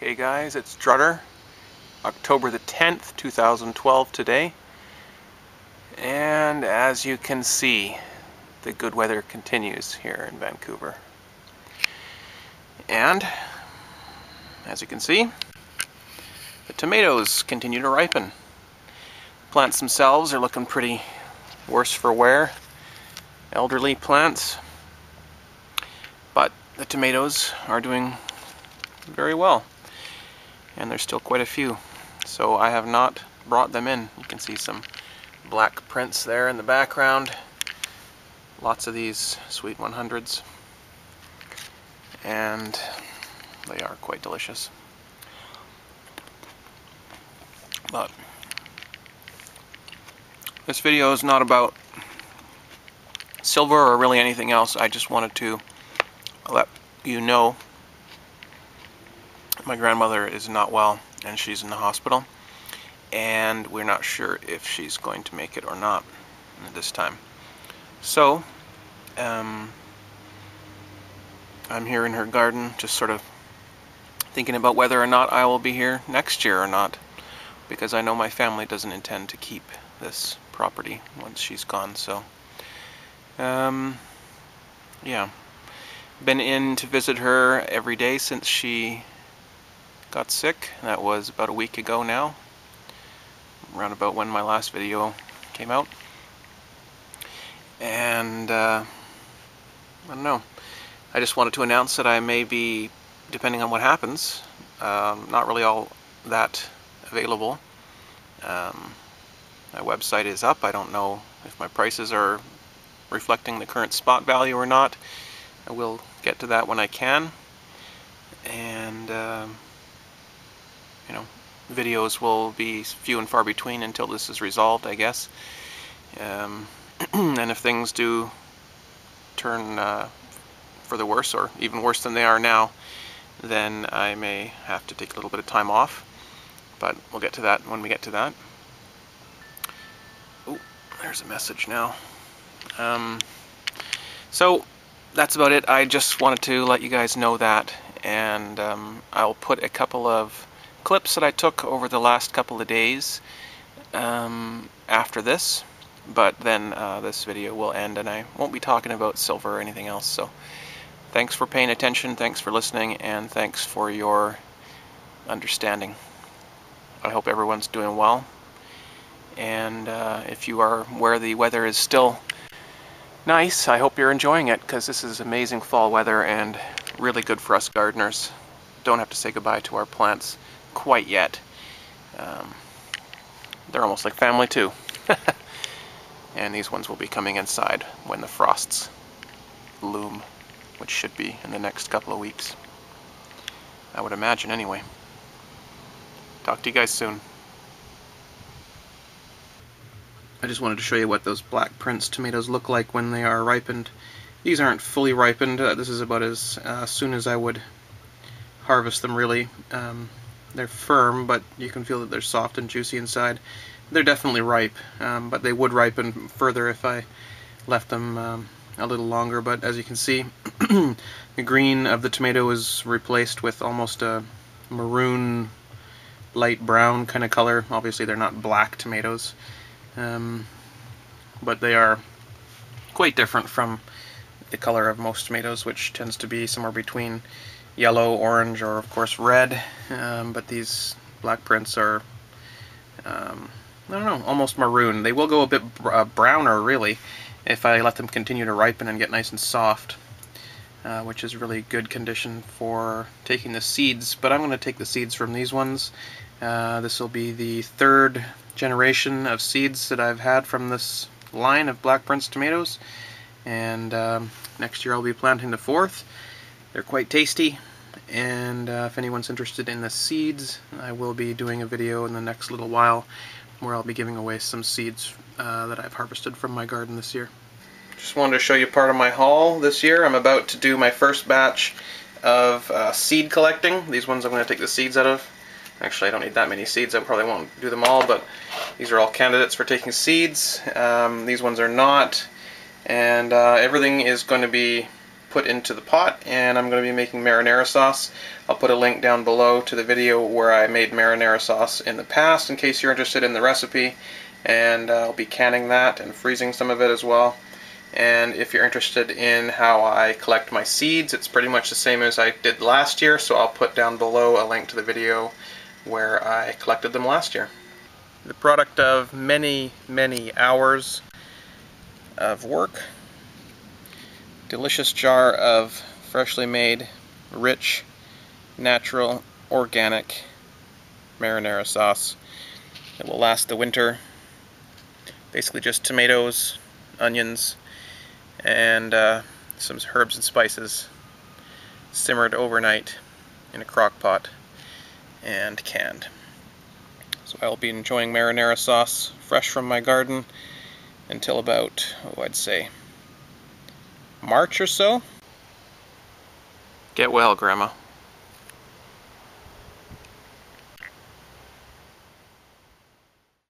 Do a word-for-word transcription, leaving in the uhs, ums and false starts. Hey guys, it's Drutter, October the tenth, two thousand twelve today, and as you can see, the good weather continues here in Vancouver. And, as you can see, the tomatoes continue to ripen. The plants themselves are looking pretty worse for wear, elderly plants, but the tomatoes are doing very well. And there's still quite a few, so I have not brought them in. You can see some Black Prince there in the background. Lots of these sweet one hundreds, and they are quite delicious. But this video is not about silver or really anything else. I just wanted to let you know my grandmother is not well, and she's in the hospital, and we're not sure if she's going to make it or not at this time. So, um, I'm here in her garden, just sort of thinking about whether or not I will be here next year or not, because I know my family doesn't intend to keep this property once she's gone. So, um, yeah, been in to visit her every day since she got sick. That was about a week ago now, around about when my last video came out. And uh, I don't know, I just wanted to announce that I may be, depending on what happens, um, not really all that available. Um, my website is up. I don't know if my prices are reflecting the current spot value or not. I will get to that when I can, and uh, you know, videos will be few and far between until this is resolved, I guess. Um, and if things do turn uh, for the worse, or even worse than they are now, then I may have to take a little bit of time off. But we'll get to that when we get to that. Oh, there's a message now. Um, so that's about it. I just wanted to let you guys know that, and um, I'll put a couple of clips that I took over the last couple of days um, after this, but then uh, this video will end and I won't be talking about silver or anything else. So thanks for paying attention, thanks for listening, and thanks for your understanding. I hope everyone's doing well, and uh, if you are where the weather is still nice, I hope you're enjoying it, because this is amazing fall weather and really good for us gardeners. Don't have to say goodbye to our plants quite yet. Um, they're almost like family too. And these ones will be coming inside when the frosts loom, which should be in the next couple of weeks, I would imagine anyway. Talk to you guys soon. I just wanted to show you what those Black Prince tomatoes look like when they are ripened. These aren't fully ripened. Uh, this is about as uh, soon as I would harvest them, really. Um, they're firm, but you can feel that they're soft and juicy inside. They're definitely ripe, um, but they would ripen further if I left them um, a little longer. But as you can see, the green of the tomato is replaced with almost a maroon, light brown kind of color. Obviously they're not black tomatoes, um, but they are quite different from the color of most tomatoes, which tends to be somewhere between yellow, orange, or of course red. Um, but these Black Prince are, um, I don't know, almost maroon. They will go a bit uh, browner, really, if I let them continue to ripen and get nice and soft, uh, which is really good condition for taking the seeds. But I'm going to take the seeds from these ones. Uh, this will be the third generation of seeds that I've had from this line of Black Prince tomatoes, and um, next year I'll be planting the fourth. They're quite tasty, and uh, if anyone's interested in the seeds, I will be doing a video in the next little while where I'll be giving away some seeds uh, that I've harvested from my garden this year. Just wanted to show you part of my haul this year. I'm about to do my first batch of uh, seed collecting. These ones I'm going to take the seeds out of. Actually, I don't need that many seeds. I probably won't do them all, but these are all candidates for taking seeds. Um, these ones are not, and uh, everything is going to be put into the pot, and I'm going to be making marinara sauce. I'll put a link down below to the video where I made marinara sauce in the past in case you're interested in the recipe, and I'll be canning that and freezing some of it as well. And if you're interested in how I collect my seeds, it's pretty much the same as I did last year, so I'll put down below a link to the video where I collected them last year. The product of many, many hours of work. Delicious jar of freshly made, rich, natural, organic marinara sauce. It will last the winter. Basically just tomatoes, onions, and uh, some herbs and spices simmered overnight in a crock pot and canned. So I'll be enjoying marinara sauce fresh from my garden until about, oh, I'd say March or so. Get well, Grandma.